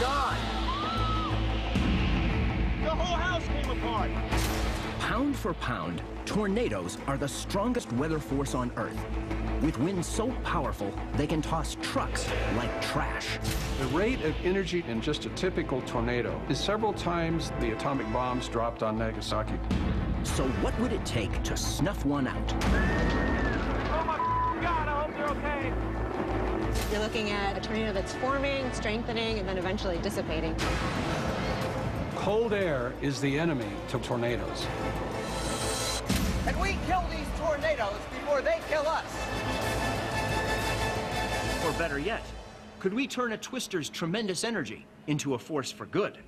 God! The whole house came apart! Pound for pound, tornadoes are the strongest weather force on Earth. With winds so powerful, they can toss trucks like trash. The rate of energy in just a typical tornado is several times the atomic bombs dropped on Nagasaki. So what would it take to snuff one out? Oh my God, I hope you're okay. You're looking at a tornado that's forming, strengthening, and then eventually dissipating. Cold air is the enemy to tornadoes. And we kill these tornadoes before they kill us. Or better yet, could we turn a twister's tremendous energy into a force for good?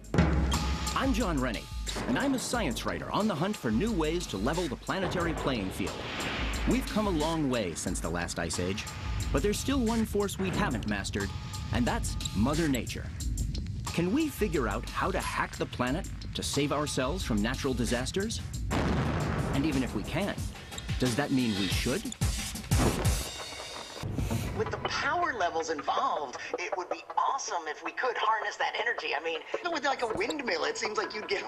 I'm John Rennie, and I'm a science writer on the hunt for new ways to level the planetary playing field. We've come a long way since the last ice age, but there's still one force we haven't mastered, and that's Mother Nature. Can we figure out how to hack the planet to save ourselves from natural disasters? And even if we can, does that mean we should? With the power levels involved, it would be awesome if we could harness that energy. I mean, with like a windmill, it seems like you'd get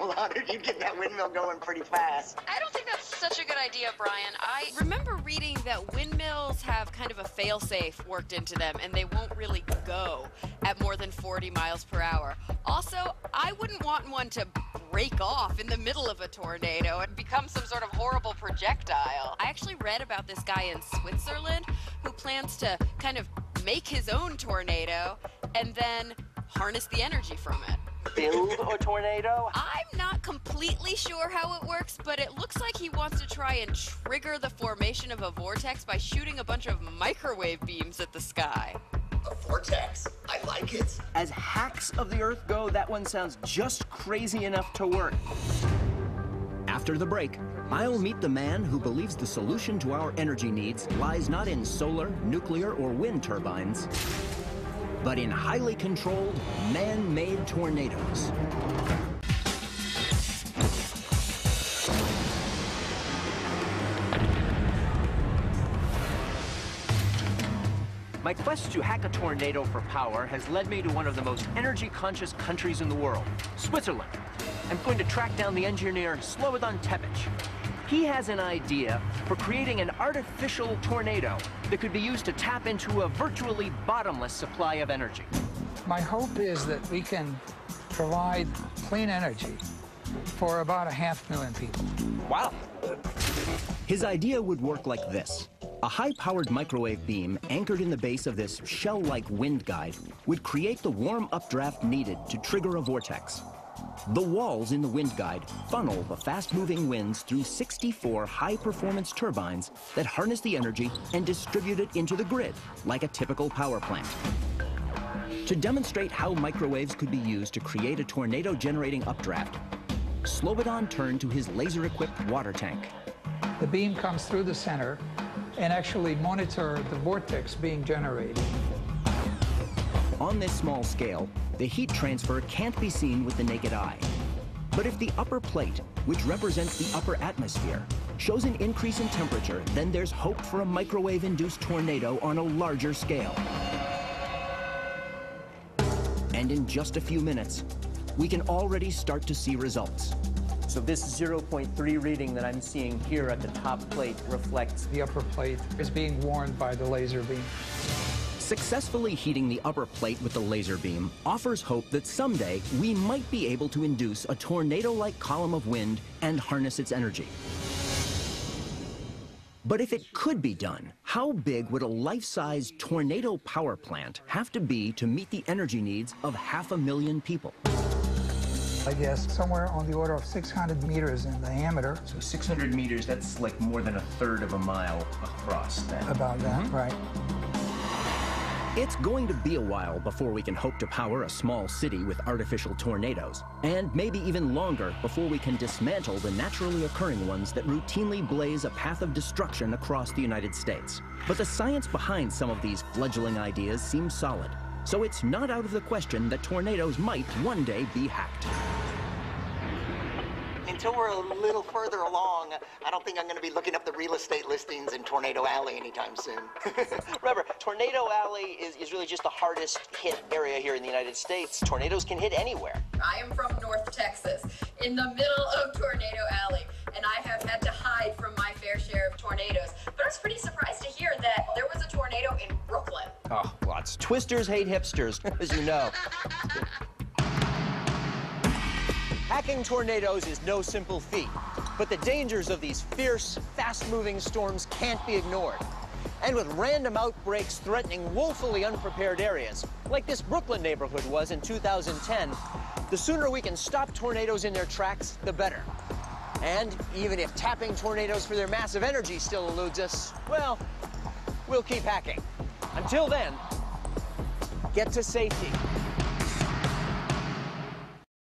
that windmill going pretty fast. I don't think that's such a good idea, Brian. I remember reading that windmills have kind of a fail-safe worked into them, and they won't really go at more than 40 miles per hour. Also, I wouldn't want one to break off in the middle of a tornado and become some sort of horrible projectile. I actually read about this guy in Switzerland who plans to kind of make his own tornado and then harness the energy from it. Build a tornado? I'm not completely sure how it works, but it looks like he wants to try and trigger the formation of a vortex by shooting a bunch of microwave beams at the sky. A vortex? I like it. As hacks of the Earth go, that one sounds just crazy enough to work. After the break, I'll meet the man who believes the solution to our energy needs lies not in solar, nuclear, or wind turbines, but in highly controlled, man-made tornadoes. My quest to hack a tornado for power has led me to one of the most energy-conscious countries in the world, Switzerland. I'm going to track down the engineer Slobodan Tepic. He has an idea for creating an artificial tornado that could be used to tap into a virtually bottomless supply of energy. My hope is that we can provide clean energy for about 500,000 people. Wow. His idea would work like this. A high-powered microwave beam anchored in the base of this shell-like wind guide would create the warm updraft needed to trigger a vortex. The walls in the wind guide funnel the fast-moving winds through 64 high-performance turbines that harness the energy and distribute it into the grid, like a typical power plant. To demonstrate how microwaves could be used to create a tornado-generating updraft, Slobodan turned to his laser-equipped water tank. The beam comes through the center and actually monitor the vortex being generated. On this small scale, the heat transfer can't be seen with the naked eye. But if the upper plate, which represents the upper atmosphere, shows an increase in temperature, then there's hope for a microwave-induced tornado on a larger scale. And in just a few minutes, we can already start to see results. So this 0.3 reading that I'm seeing here at the top plate reflects the upper plate is being warmed by the laser beam. Successfully heating the upper plate with the laser beam offers hope that someday we might be able to induce a tornado-like column of wind and harness its energy. But if it could be done, how big would a life-size tornado power plant have to be to meet the energy needs of 500,000 people? I guess somewhere on the order of 600 meters in diameter. So 600 meters, that's like more than 1/3 of a mile across then. About that, right. It's going to be a while before we can hope to power a small city with artificial tornadoes, and maybe even longer before we can dismantle the naturally occurring ones that routinely blaze a path of destruction across the United States. But the science behind some of these fledgling ideas seems solid. So it's not out of the question that tornadoes might one day be hacked. until we're a little further along, I don't think I'm going to be looking up the real estate listings in Tornado Alley anytime soon. Remember, Tornado Alley is really just the hardest hit area here in the United States. Tornadoes can hit anywhere. I am from North Texas, in the middle of Tornado Alley, and I have had to hide from my fair share of tornadoes. But I was pretty surprised to hear that there was a tornado in Brooklyn. Oh, lots. Twisters hate hipsters, as you know. Hacking tornadoes is no simple feat, but the dangers of these fierce, fast-moving storms can't be ignored. And with random outbreaks threatening woefully unprepared areas, like this Brooklyn neighborhood was in 2010, the sooner we can stop tornadoes in their tracks, the better. And even if tapping tornadoes for their massive energy still eludes us, well, we'll keep hacking. Until then, get to safety.